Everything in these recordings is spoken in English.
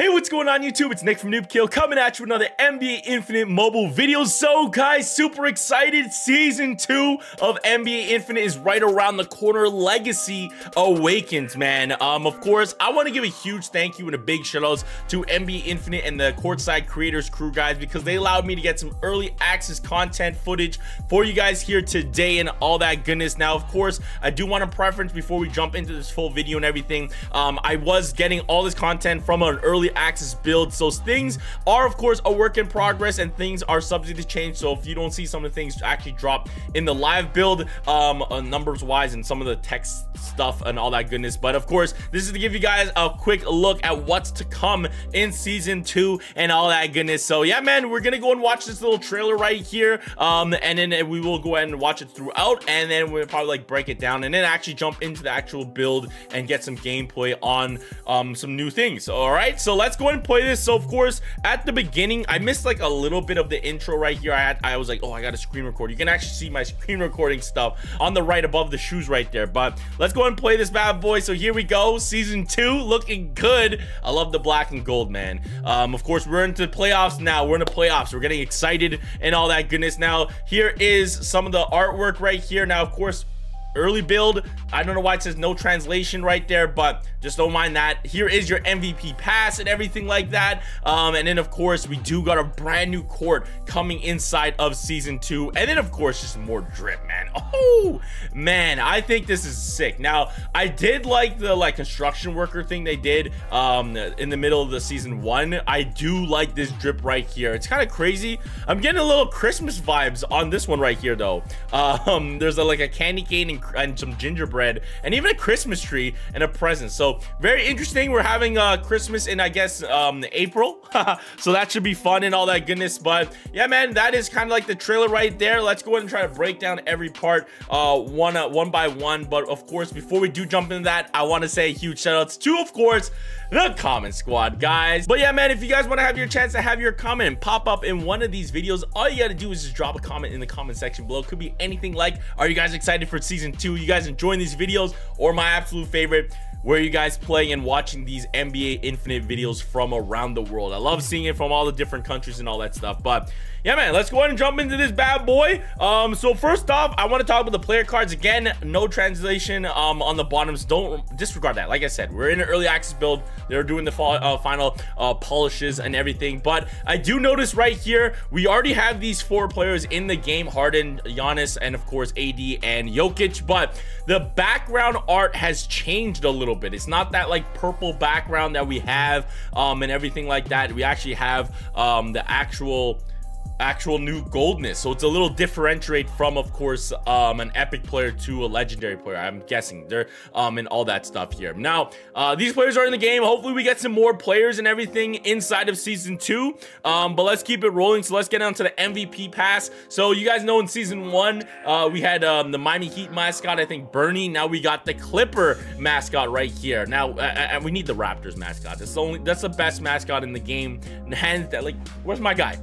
Hey, what's going on YouTube? It's Nick from Noobkill coming at you with another NBA Infinite mobile video. So guys, super excited. Season 2 of NBA Infinite is right around the corner. Legacy awakens, man. Of course, I want to give a huge thank you and a big shout out to NBA Infinite and the Courtside Creators crew, guys, because they allowed me to get some early access content footage for you guys here today and all that goodness. Now, of course, I do want to preference before we jump into this full video and everything. I was getting all this content from an early access build, so things are of course a work in progress and things are subject to change. So if you don't see some of the things actually drop in the live build numbers wise and some of the text stuff and all that goodness, but of course this is to give you guys a quick look at what's to come in season 2 and all that goodness. So yeah, man, we're gonna go and watch this little trailer right here, and then we will go ahead and watch it throughout, and then we'll probably like break it down and then actually jump into the actual build and get some gameplay on some new things. All right, so let's go ahead and play this. So of course at the beginning I missed like a little bit of the intro right here. I was like, oh, I got a screen record. You can actually see my screen recording stuff on the right above the shoes right there, but let's go ahead and play this bad boy. So here we go, season 2 looking good. I love the black and gold, man. Of course we're into the playoffs now. We're in the playoffs. We're getting excited and all that goodness. Now here is some of the artwork right here. Now of course early build, I don't know why it says no translation right there, but just don't mind that. Here is your MVP pass and everything like that. And then of course we do got a brand new court coming inside of season 2, and then of course just more drip, man. Oh man, I think this is sick. Now I did like the like construction worker thing they did in the middle of the season 1. I do like this drip right here. It's kind of crazy. I'm getting a little Christmas vibes on this one right here though. There's like a candy cane and some gingerbread and even a Christmas tree and a present. So very interesting. We're having Christmas in, I guess, April. So that should be fun and all that goodness. But yeah, man, that is kind of like the trailer right there. Let's go ahead and try to break down every part one by one. But of course, before we do jump into that, I want to say huge shout outs to, of course, the comment squad, guys. But yeah, man, if you guys want to have your chance to have your comment and pop up in one of these videos, all you got to do is just drop a comment in the comment section below. It could be anything like, are you guys excited for season 2? You guys enjoying these videos, or my absolute favorite, where are you guys playing and watching these NBA Infinite videos from around the world? I love seeing it from all the different countries and all that stuff. But yeah, man, let's go ahead and jump into this bad boy. So first off, I want to talk about the player cards again. No translation on the bottoms. Don't disregard that. Like I said, we're in an early access build. They're doing the final polishes and everything. But I do notice right here, we already have these 4 players in the game: Harden, Giannis, and of course AD and Jokic. But the background art has changed a little bit. It's not that like purple background that we have and everything like that. We actually have the actual new goldness, so it's a little differentiate from, of course, an epic player to a legendary player. I'm guessing they're and all that stuff here. Now these players are in the game. Hopefully we get some more players and everything inside of season 2, but let's keep it rolling. So let's get down to the MVP pass. So you guys know in season 1 we had the Miami Heat mascot, I think Bernie. Now we got the Clipper mascot right here. Now we need the Raptors mascot. That's the best mascot in the game, and hands that, like, where's my guy?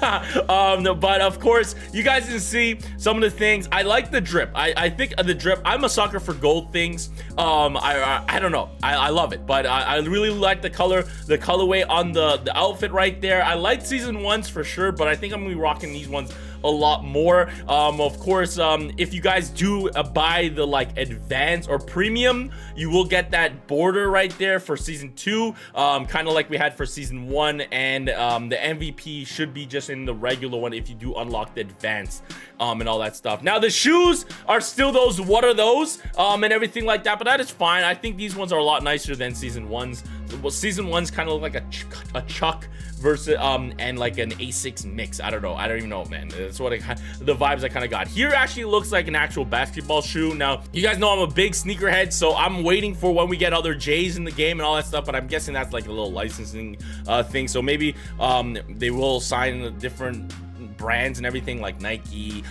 But of course you guys can see some of the things. I like the drip. I think of the drip. I'm a sucker for gold things. I don't know, I love it. But I really like the colorway on the outfit right there. I like season 1's for sure, but I think I'm gonna be rocking these ones a lot more. Of course, if you guys do buy the like advanced or premium, you will get that border right there for season 2, kind of like we had for season 1. And the MVP should be just in the regular one if you do unlock the advanced and all that stuff. Now the shoes are still those what are those and everything like that, but that is fine. I think these ones are a lot nicer than season 1's. Well, season 1's kind of like a Chuck versus and like an A6 mix. I don't know. I don't even know, man. That's what the vibes I kind of got here. Actually looks like an actual basketball shoe. Now you guys know I'm a big sneakerhead, so I'm waiting for when we get other J's in the game and all that stuff, but I'm guessing that's like a little licensing thing. So maybe they will sign a different brands and everything, like Nike,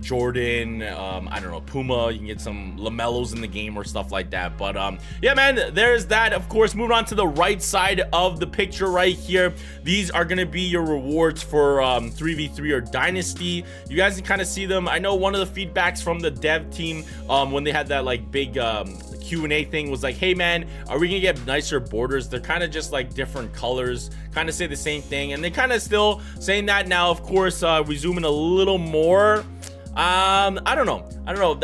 Jordan, I don't know, Puma. You can get some LaMelos in the game or stuff like that. But yeah, man, there's that. Of course, moving on to the right side of the picture right here, these are gonna be your rewards for 3v3 or Dynasty. You guys can kind of see them. I know one of the feedbacks from the dev team when they had that like big Q&A thing was like, hey man, are we gonna get nicer borders? They're kind of just like different colors, kind of say the same thing, and they kind of still saying that now. Of course, we zoom in a little more. I don't know, I'm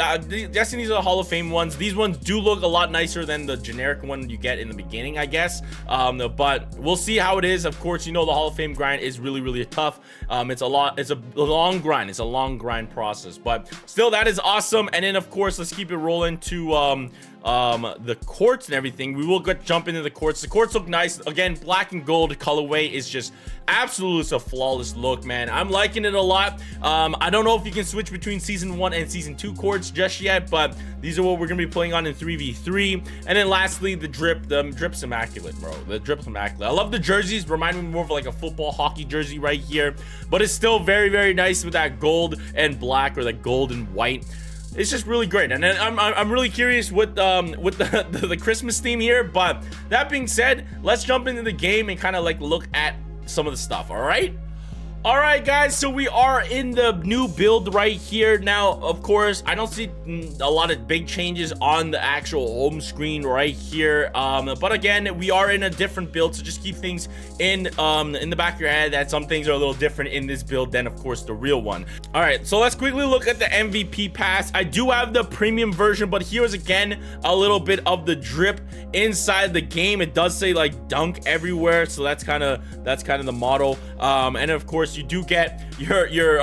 guessing these are the Hall of Fame ones. These ones do look a lot nicer than the generic one you get in the beginning, I guess. But we'll see how it is. Of course, you know, the Hall of Fame grind is really tough. It's a long grind process, but still, that is awesome. And then of course, let's keep it rolling to the courts and everything. We will jump into the courts. The courts look nice. Again, black and gold colorway is just absolutely, it's a flawless look, man. I'm liking it a lot. I don't know if you can switch between season 1 and season 2 courts just yet, but these are what we're gonna be playing on in 3v3. And then lastly, the drip. The drip's immaculate, bro. The drip's immaculate. I love the jerseys. Remind me more of like a football hockey jersey right here, but it's still very nice with that gold and black, or like gold and white. It's just really great. And then I'm really curious with the Christmas theme here. But that being said, let's jump into the game and kind of like look at some of the stuff. All right guys, so we are in the new build right here. Now of course, I don't see a lot of big changes on the actual home screen right here, but again, we are in a different build, so just keep things in the back of your head that some things are a little different in this build than of course the real one. All right, so let's quickly look at the MVP pass. I do have the premium version, but here's again a little bit of the drip inside the game. It does say like dunk everywhere, so that's kind of the motto. And of course, you do get your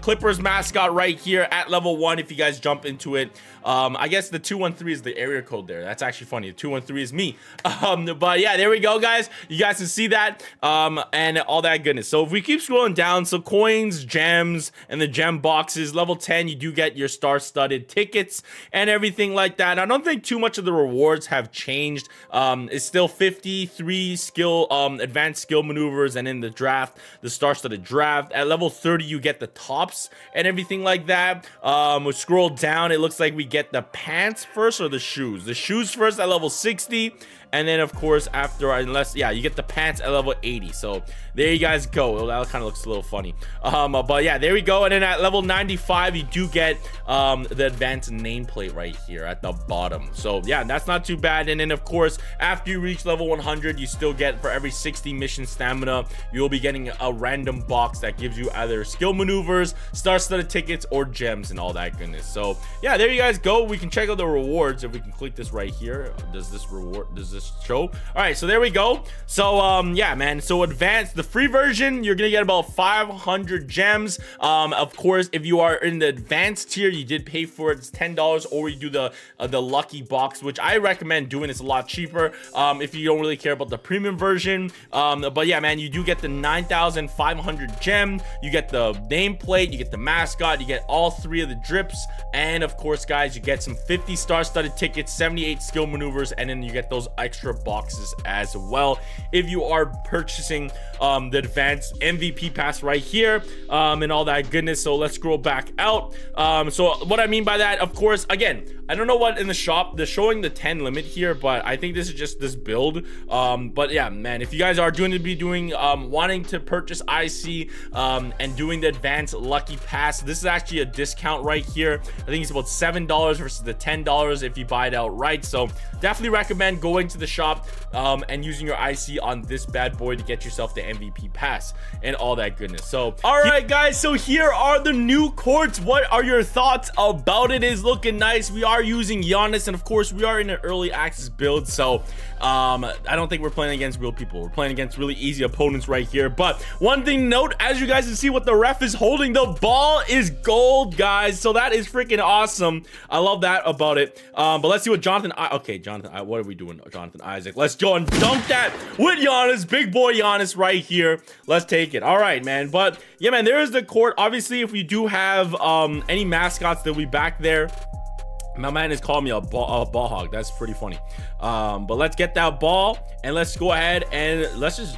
Clippers mascot right here at level 1 if you guys jump into it. I guess the 213 is the area code there. That's actually funny. The 213 is me. But yeah, there we go, guys. You guys can see that and all that goodness. So if we keep scrolling down, so coins, gems, and the gem boxes, level 10, you do get your star-studded tickets and everything like that. I don't think too much of the rewards have changed. It's still 53 skill, advanced skill maneuvers, and in the draft, the star-studded draft. At level 30, you get the tops and everything like that. We scroll down, it looks like we get the pants first or the shoes? The shoes first at level 60, and then of course after, unless, yeah, you get the pants at level 80. So there you guys go. That kind of looks a little funny, but yeah, there we go. And then at level 95, you do get the advanced nameplate right here at the bottom. So yeah, that's not too bad. And then of course, after you reach level 100, you still get, for every 60 mission stamina, you'll be getting a random box that gives you either skill maneuvers, star-studded tickets, or gems and all that goodness. So yeah, there you guys go. We can check out the rewards if we can click this right here. Does this show? All right, so there we go. So yeah, man, so advanced, the free version, you're gonna get about 500 gems. Of course, if you are in the advanced tier, you did pay for it. It's $10, or you do the lucky box, which I recommend doing. It's a lot cheaper if you don't really care about the premium version. But yeah, man, you do get the 9,500 gem, you get the nameplate, you get the mascot, you get all 3 of the drips, and of course, guys, you get some 50 star-studded tickets, 78 skill maneuvers, and then you get those extra boxes as well if you are purchasing the advanced MVP pass right here, and all that goodness. So let's scroll back out. So what I mean by that, of course, again, I don't know what in the shop they're showing the 10 limit here, but I think this is just this build. But yeah, man, if you guys are wanting to purchase IC and doing the advanced lucky pass, this is actually a discount right here. I think it's about $7 versus the $10 if you buy it outright. So definitely recommend going to the shop and using your IC on this bad boy to get yourself the MVP pass and all that goodness. So all right, guys, so here are the new courts. What are your thoughts about it? Is looking nice. We are using Giannis, and of course, we are in an early access build, so I don't think we're playing against real people. We're playing against really easy opponents right here. But one thing to note, as you guys can see what the ref is holding, the ball is gold, guys. So that is freaking awesome. I love that about it. But let's see what Jonathan, what are we doing, Jonathan Isaac? Let's go and dunk that with Giannis, big boy Giannis right here. Let's take it. All right, man. But yeah, man, there is the court. Obviously, if we do have any mascots, they'll be back there. My man is calling me a ball hog. That's pretty funny. But let's get that ball, and let's go ahead and let's just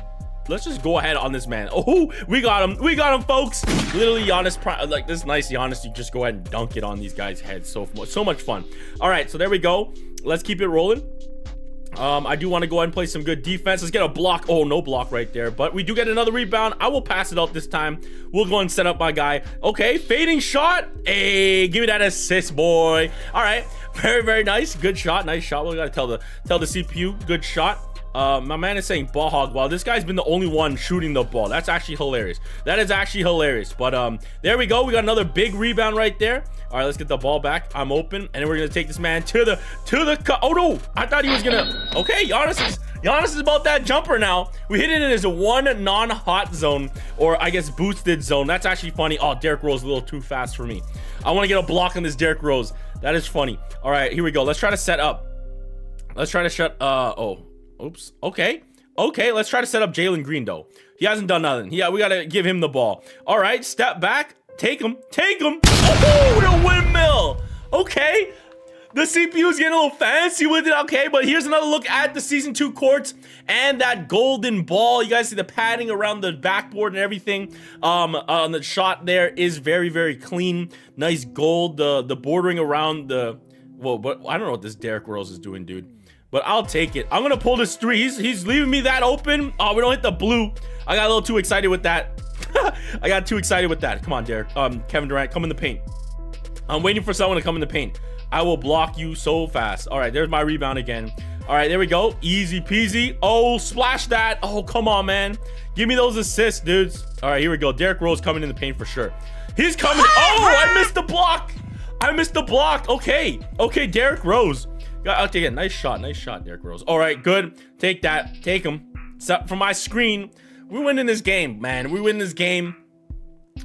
Let's just go ahead on this man. Oh, we got him. We got him, folks. Literally, Giannis, like this nice Giannis, you just go ahead and dunk it on these guys' heads. So much fun. All right, so there we go. Let's keep it rolling. I do want to go ahead and play some good defense. Let's get a block. Oh, no block right there. But we do get another rebound. I will pass it up this time. We'll go and set up my guy. Okay, fading shot. Hey, give me that assist, boy. All right, very, very nice. Good shot. Nice shot. We got to tell the CPU. Good shot. My man is saying ball hog. Wow, this guy's been the only one shooting the ball. That's actually hilarious. That is actually hilarious. But there we go. We got another big rebound right there. All right, let's get the ball back. I'm open, and then we're gonna take this man to the cut. Oh no, I thought he was gonna. Okay, Giannis is about that jumper now. We hit it in his one non-hot zone, or I guess boosted zone. That's actually funny. Oh, Derrick Rose a little too fast for me. I want to get a block on this Derrick Rose. That is funny. All right, here we go. Let's try to set up. Let's try to shut. Oh. Oops. Okay, let's try to set up Jalen Green though. He hasn't done nothing. Yeah, we gotta give him the ball. All right, step back, take him. Oh, we're a windmill. Okay, the CPU is getting a little fancy with it. Okay, but here's another look at the season 2 courts and that golden ball. You guys see the padding around the backboard and everything. On the shot there is very, very clean, nice gold. The bordering around the whoa, but I don't know what this Derrick Rose is doing, dude. But I'll take it. I'm gonna pull this three. He's leaving me that open. Oh, we don't hit the blue. I got a little too excited with that. I got too excited with that. Come on, Derrick. Kevin Durant, come in the paint. I'm waiting for someone to come in the paint. I will block you so fast. All right, there's my rebound again. All right, there we go. Easy peasy. Oh, splash that. Oh, come on, man. Give me those assists, dudes. All right, here we go. Derrick Rose coming in the paint for sure. He's coming. Oh, I missed the block. I missed the block. Okay, Derrick Rose. I'll take it. Nice shot, Derrick Rose. All right, good. Take that. Take him. Except for my screen. We're winning this game, man. We win this game.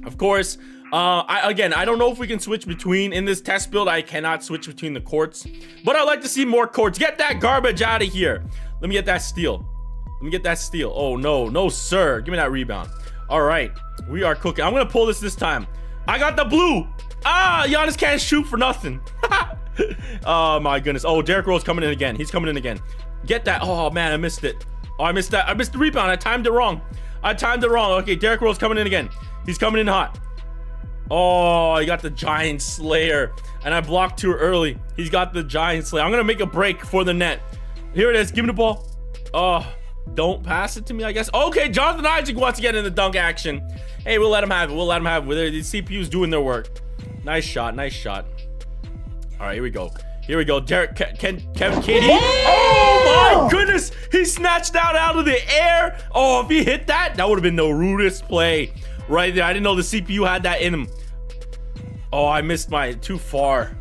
Of course. I don't know if we can switch between. In this test build, I cannot switch between the courts. But I'd like to see more courts. Get that garbage out of here. Let me get that steal. Oh, no. No, sir. Give me that rebound. All right. We are cooking. I'm going to pull this time. I got the blue. Ah, Giannis can't shoot for nothing. Oh my goodness. Oh, Derrick Rose coming in again. He's coming in again. Get that. Oh man, I missed it. Oh, I missed that. I missed the rebound. I timed it wrong. Okay, Derrick Rose coming in again. He's coming in hot. Oh, he got the giant slayer, and I blocked too early. He's got the giant slayer. I'm gonna make a break for the net. Here it is. Give me the ball. Oh, don't pass it to me, I guess. Okay, Jonathan Isaac wants to get in the dunk action. Hey, we'll let him have it. These CPUs doing their work. Nice shot. All right, here we go. Derrick, Kevin, KD. Oh my goodness, he snatched that out of the air. Oh, if he hit that, that would have been the rudest play right there. I didn't know the CPU had that in him. Oh, I missed my too far.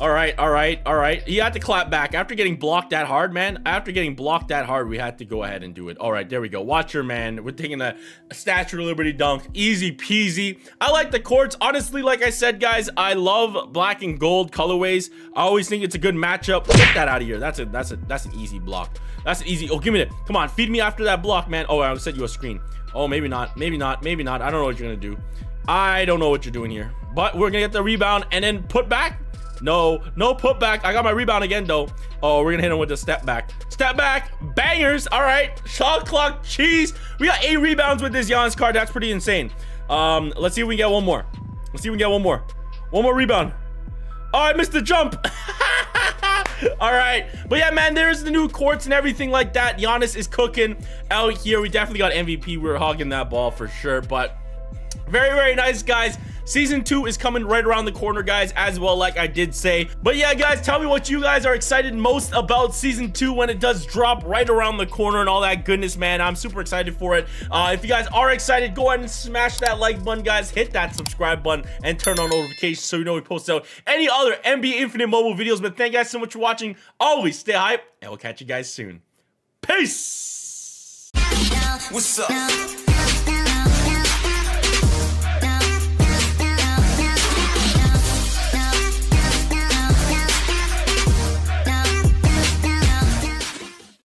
All right. He had to clap back after getting blocked that hard, man. We had to go ahead and do it. All right, there we go. Watch your man. We're taking a Statue of Liberty dunk. Easy peasy. I like the courts. Honestly, like I said, guys, I love black and gold colorways. I always think it's a good matchup. Get that out of here. That's an easy block. Oh, give me that. Come on, feed me after that block, man. Oh, I'll set you a screen. Oh, maybe not. I don't know what you're gonna do. I don't know what you're doing here. But we're gonna get the rebound and then put back. No put back. I got my rebound again though. Oh, we're gonna hit him with the step back bangers. All right, shot clock cheese. We got 8 rebounds with this Giannis card. That's pretty insane. Let's see if we can get one more. One more rebound. Oh, I missed the jump. All right, but yeah, man, there's the new courts and everything like that. Giannis is cooking out here. We definitely got MVP. We're hogging that ball for sure, but very, very nice, guys. Season 2 is coming right around the corner, guys, as well, like I did say. But yeah, guys, tell me what you guys are excited most about Season 2 when it does drop right around the corner and all that goodness, man. I'm super excited for it. If you guys are excited, go ahead and smash that like button, guys. Hit that subscribe button and turn on notifications so you know we post out any other NBA Infinite mobile videos. But thank you guys so much for watching. Always stay hype, and we'll catch you guys soon. Peace! What's up?